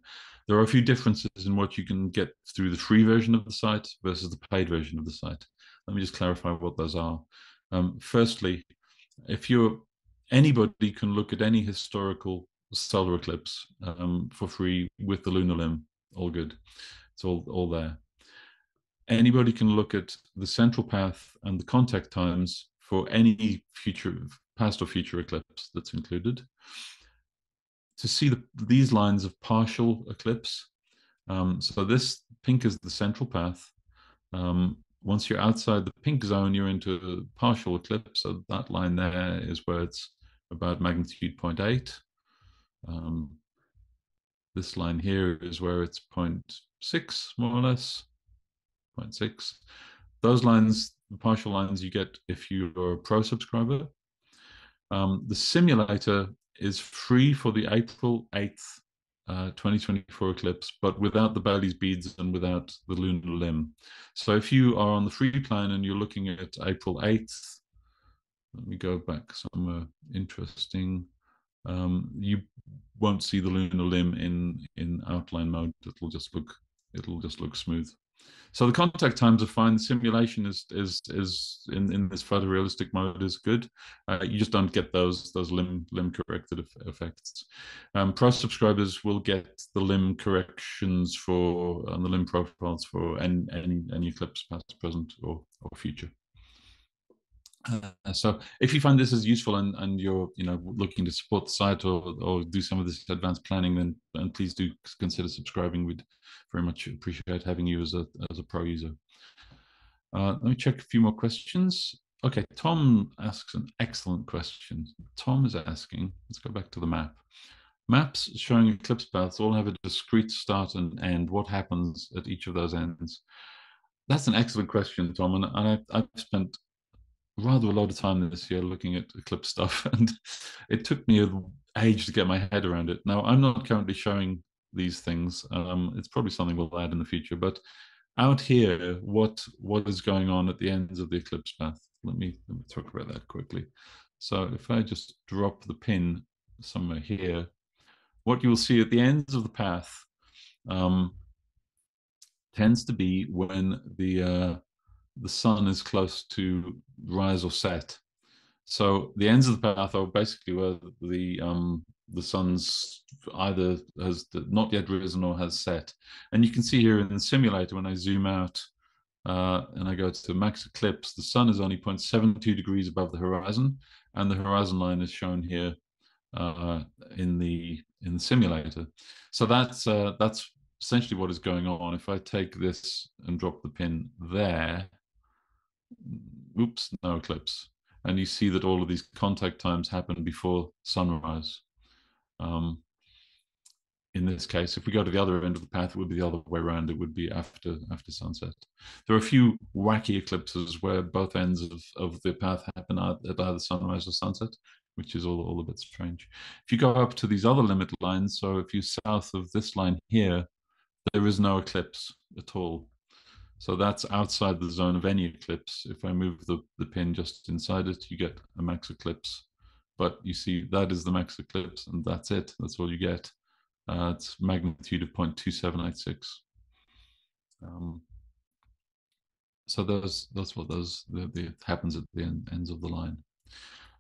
there are a few differences in what you can get through the free version of the site versus the paid version of the site. Let me just clarify what those are. Firstly, if anybody can look at any historical solar eclipse for free with the lunar limb, all good, it's all there. Anybody can look at the central path and the contact times for any future, past or future eclipse that's included. To see these lines of partial eclipse, so this pink is the central path. Once you're outside the pink zone, you're into a partial eclipse. So that line there is where it's about magnitude 0.8. This line here is where it's 0.6, more or less, 0.6. Those lines, the partial lines, you get if you're a pro subscriber. The simulator is free for the April 8th, 2024 eclipse, but without the Bailey's beads and without the lunar limb. So if you are on the free plan and you're looking at April 8th, let me go back somewhere interesting. You won't see the lunar limb in outline mode. It'll just look smooth. So the contact times are fine. The simulation is in this photorealistic mode is good. You just don't get those limb corrected effects. Pro subscribers will get the limb corrections for and the limb profiles for any eclipse, past, present, or future. So if you find this is useful and you're looking to support the site or do some of this advanced planning, then please do consider subscribing. We'd very much appreciate having you as a pro user. Let me check a few more questions. Okay, Tom asks an excellent question. Tom is asking, let's go back to the map. Maps showing eclipse paths all have a discrete start and end. What happens at each of those ends? That's an excellent question, Tom, and I've spent rather a lot of time this year looking at eclipse stuff, and it took me an age to get my head around it. Now, I'm not currently showing these things. It's probably something we'll add in the future, but out here, what is going on at the ends of the eclipse path? Let me talk about that quickly. So if I just drop the pin somewhere here, what you will see at the ends of the path tends to be when the sun is close to rise or set. So the ends of the path are basically where the sun's either has not yet risen or has set. And you can see here in the simulator, when I zoom out and I go to max eclipse, the sun is only 0.72 degrees above the horizon, and the horizon line is shown here in the simulator. So that's essentially what is going on. If I take this and drop the pin there, oops, no eclipse. And you see that all of these contact times happen before sunrise. In this case, if we go to the other end of the path, it would be the other way around. It would be after sunset. There are a few wacky eclipses where both ends of the path happen at either sunrise or sunset, which is all a bit strange. If you go up to these other limit lines, so if you're south of this line here, there is no eclipse at all. So that's outside the zone of any eclipse. If I move the pin just inside it, you get a max eclipse. But you see, that is the max eclipse, and that's it. That's all you get. It's magnitude of 0.2786. So that's what happens at the ends of the line.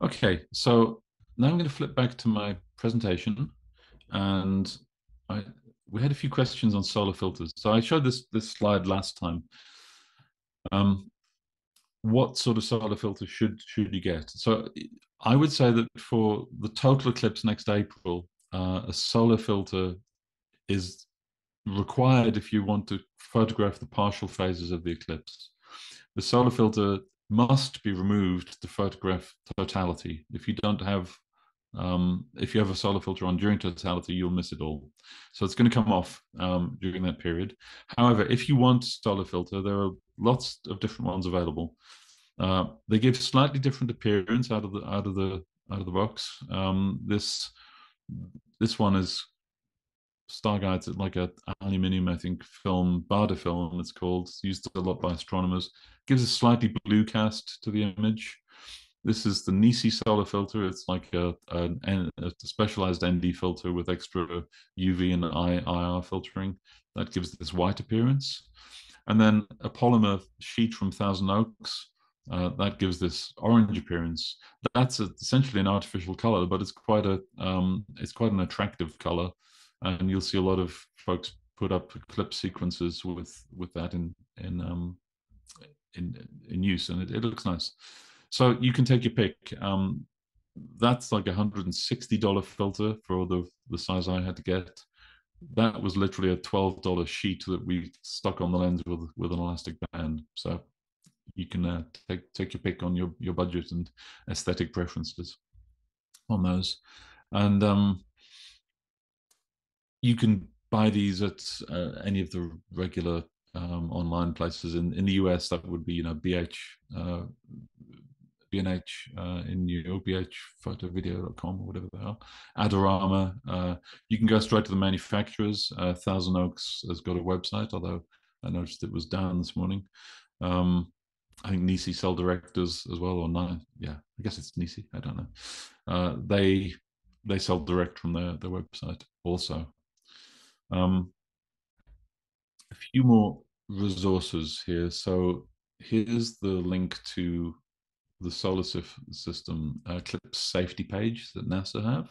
Okay, so now I'm going to flip back to my presentation, and we had a few questions on solar filters. So I showed this slide last time. What sort of solar filter should you get? So I would say that for the total eclipse next April, a solar filter is required if you want to photograph the partial phases of the eclipse. The solar filter must be removed to photograph totality. If you don't have if you have a solar filter on during totality, you'll miss it all. So it's going to come off during that period. However, if you want solar filter, there are lots of different ones available. They give slightly different appearance out of the box. This one is Starguides, like an aluminium, I think, film, Bader film, it's called. It's used a lot by astronomers. It gives a slightly blue cast to the image. This is the Nisi solar filter. It's like a specialized ND filter with extra UV and IR filtering. That gives this white appearance. And then a polymer sheet from Thousand Oaks. That gives this orange appearance. That's essentially an artificial color, but it's quite an attractive color. And you'll see a lot of folks put up eclipse sequences with that in use, and it looks nice. So you can take your pick. That's like a $160 filter for the size I had to get. That was literally a $12 sheet that we stuck on the lens with an elastic band. So you can take your pick on your budget and aesthetic preferences on those. And you can buy these at any of the regular online places. In the US, that would be B&H in New York, bhphotovideo.com or whatever they are, Adorama. You can go straight to the manufacturers. Thousand Oaks has got a website, although I noticed it was down this morning. I think Nisi Cell Directors as well, or nine. Yeah, I guess it's Nisi. I don't know. They sell direct from their website also. A few more resources here. So here's the link to the solar system eclipse safety page that NASA have.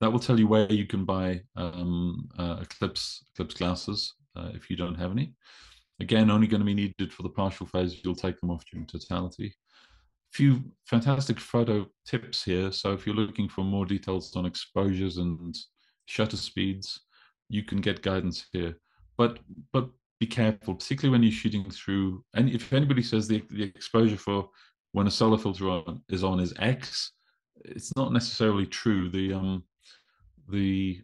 That will tell you where you can buy eclipse glasses if you don't have any. Again, only going to be needed for the partial phase. You'll take them off during totality. A few fantastic photo tips here. So if you're looking for more details on exposures and shutter speeds, you can get guidance here. But be careful, particularly when you're shooting through. And if anybody says the exposure for when a solar filter is X, it's not necessarily true. The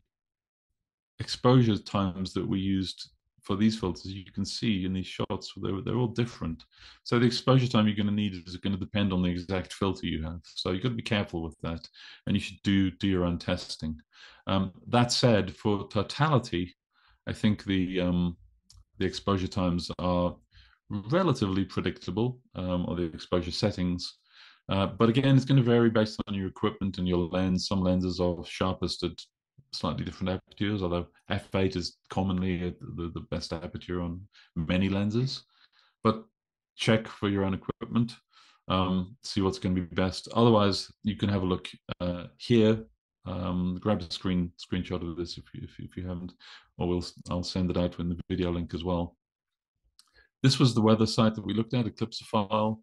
exposure times that we used for these filters, you can see in these shots, they're all different. So the exposure time you're going to need is going to depend on the exact filter you have. So you've got to be careful with that, and you should do your own testing. That said, for totality, I think the exposure times are relatively predictable, or the exposure settings. But again, it's going to vary based on your equipment and your lens. Some lenses are sharpest at slightly different apertures, although f/8 is commonly the best aperture on many lenses. But check for your own equipment, see what's going to be best. Otherwise, you can have a look here. Grab a screenshot of this if you haven't, or I'll send it out in the video link as well. This was the weather site that we looked at, EclipsophileFile.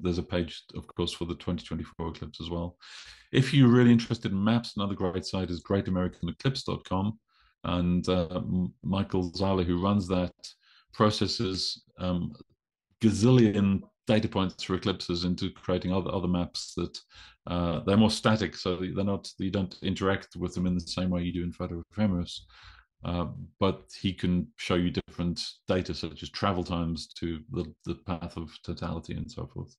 There's a page, of course, for the 2024 eclipse as well. If you're really interested in maps, another great site is greatamericaneclipse.com. And Michael Zyla, who runs that, processes gazillion data points for eclipses into creating other maps that they're more static, so you don't interact with them in the same way you do in Photo Ephemeris. But he can show you different data, such as travel times to the path of totality and so forth.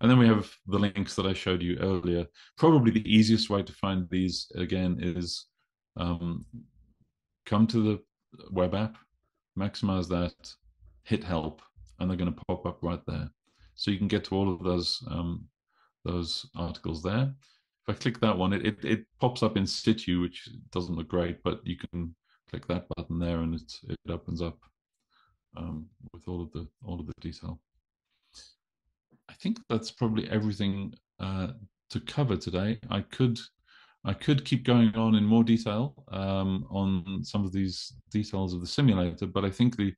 And then we have the links that I showed you earlier. Probably the easiest way to find these, again, is come to the web app, maximize that, hit help, and they're going to pop up right there. So you can get to all of those articles there. If I click that one, it pops up in situ, which doesn't look great, but you can click that button there, and it opens up with all of the detail. I think that's probably everything to cover today. I could keep going on in more detail on some of these details of the simulator, but I think the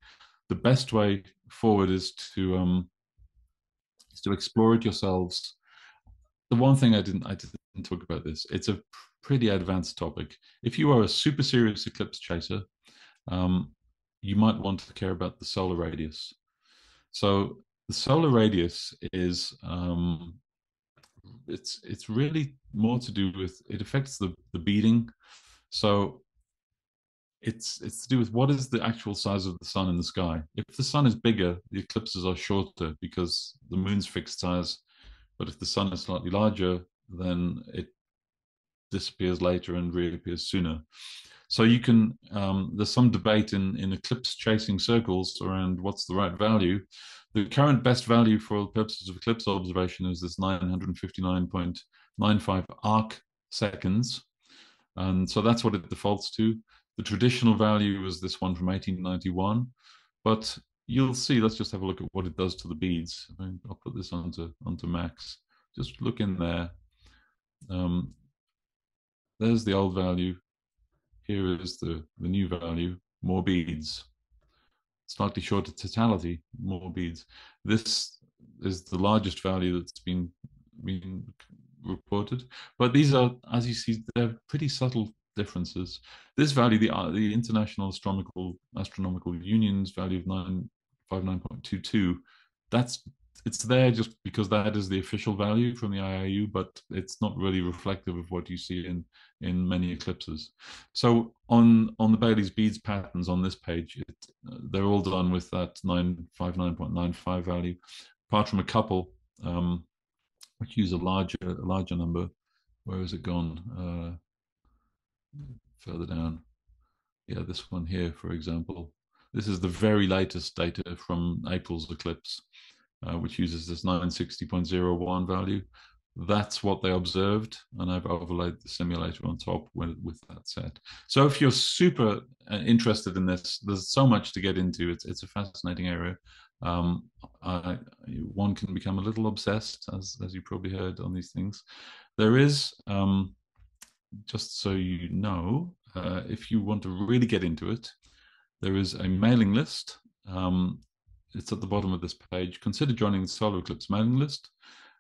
best way forward is to explore it yourselves. The one thing I didn't talk about this. It's a pretty advanced topic. If you are a super serious eclipse chaser, you might want to care about the solar radius. So the solar radius is it's really more to do with, it affects the beading. So it's to do with what is the actual size of the sun in the sky. If the sun is bigger, the eclipses are shorter because the moon's fixed size. But if the sun is slightly larger, then it disappears later and reappears sooner. So you can, there's some debate in eclipse chasing circles around what's the right value. The current best value for purposes of eclipse observation is this 959.95 arc seconds. And so that's what it defaults to. The traditional value is this one from 1891, but you'll see, let's just have a look at what it does to the beads. I mean, I'll put this onto Max. Just look in there. There's the old value. Here is the new value, more beads. Slightly shorter totality, more beads. This is the largest value that's been reported. But these are, as you see, they're pretty subtle differences. This value, the International Astronomical Union's value of 959.22, it's there just because that is the official value from the IAU, but it's not really reflective of what you see in many eclipses. So on the Bailey's beads patterns on this page, they're all done with that 959.95 value, apart from a couple which use a larger number. Where has it gone? Further down. Yeah, this one here, for example. This is the very latest data from April's eclipse, which uses this 960.01 value. That's what they observed, and I've overlaid the simulator on top with that set. So if you're super interested in this, there's so much to get into. It's a fascinating area. One can become a little obsessed, as you probably heard, on these things. There is, just so you know, if you want to really get into it, there is a mailing list. It's at the bottom of this page. Consider joining the Solar Eclipse mailing list.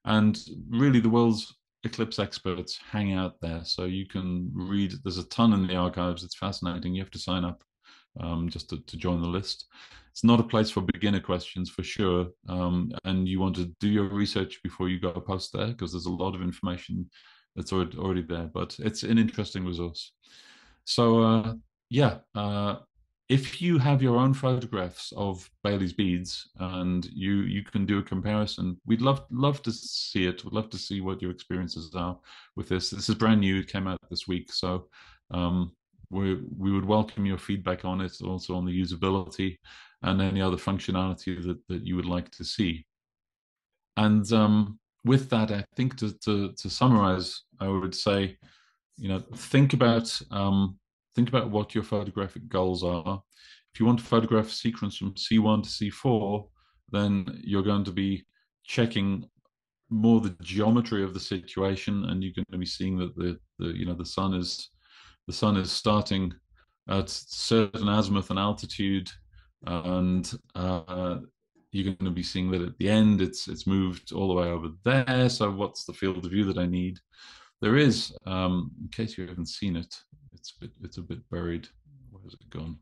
And really, the world's eclipse experts hang out there. So you can read, there's a ton in the archives. It's fascinating. You have to sign up just to join the list. It's not a place for beginner questions, for sure. And you want to do your research before you go post there, because there's a lot of information that's already there. But it's an interesting resource. So, if you have your own photographs of Bailey's beads and you can do a comparison, we'd love to see it. We'd love to see what your experiences are with this. This is brand new. It came out this week. So we would welcome your feedback on it, also on the usability and any other functionality that you would like to see. And with that, I think to summarize, I would say, think about what your photographic goals are. If you want to photograph a sequence from C1 to C4, then you're going to be checking more the geometry of the situation, and you're going to be seeing that the sun is starting at certain azimuth and altitude, and you're going to be seeing that at the end it's moved all the way over there. So what's the field of view that I need? There is, in case you haven't seen it, it's a bit buried. Where has it gone?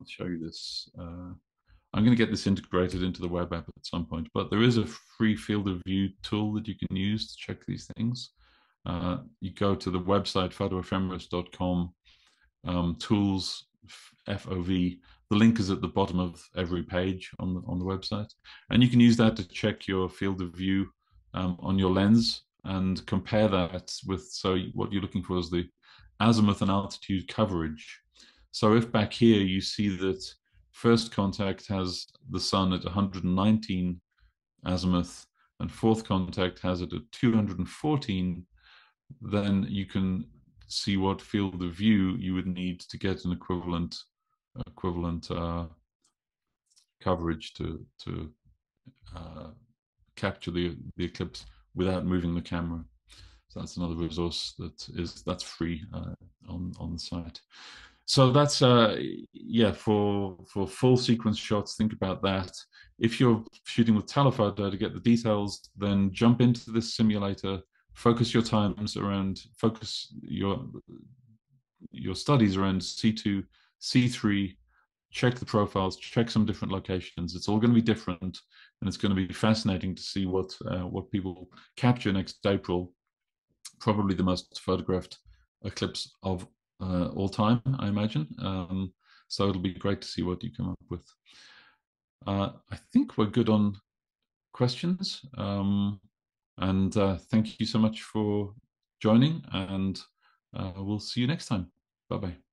I'll show you this. I'm going to get this integrated into the web app at some point, but there is a free field of view tool that you can use to check these things. You go to the website, photoephemeris.com, tools, FOV. The link is at the bottom of every page on the website. And you can use that to check your field of view on your lens, and compare that with, so what you're looking for is the azimuth and altitude coverage. So if back here you see that first contact has the sun at 119 azimuth and fourth contact has it at 214, then you can see what field of view you would need to get an equivalent coverage to capture the eclipse without moving the camera. So that's another resource that's free on the site. So that's for full sequence shots, think about that. If you're shooting with telephoto to get the details, then jump into this simulator, focus your studies around C2, C3, check the profiles, check some different locations. It's all going to be different, and it's going to be fascinating to see what people capture next April. Probably the most photographed eclipse of all time, I imagine. So it'll be great to see what you come up with. I think we're good on questions. Thank you so much for joining, and we'll see you next time. Bye-bye.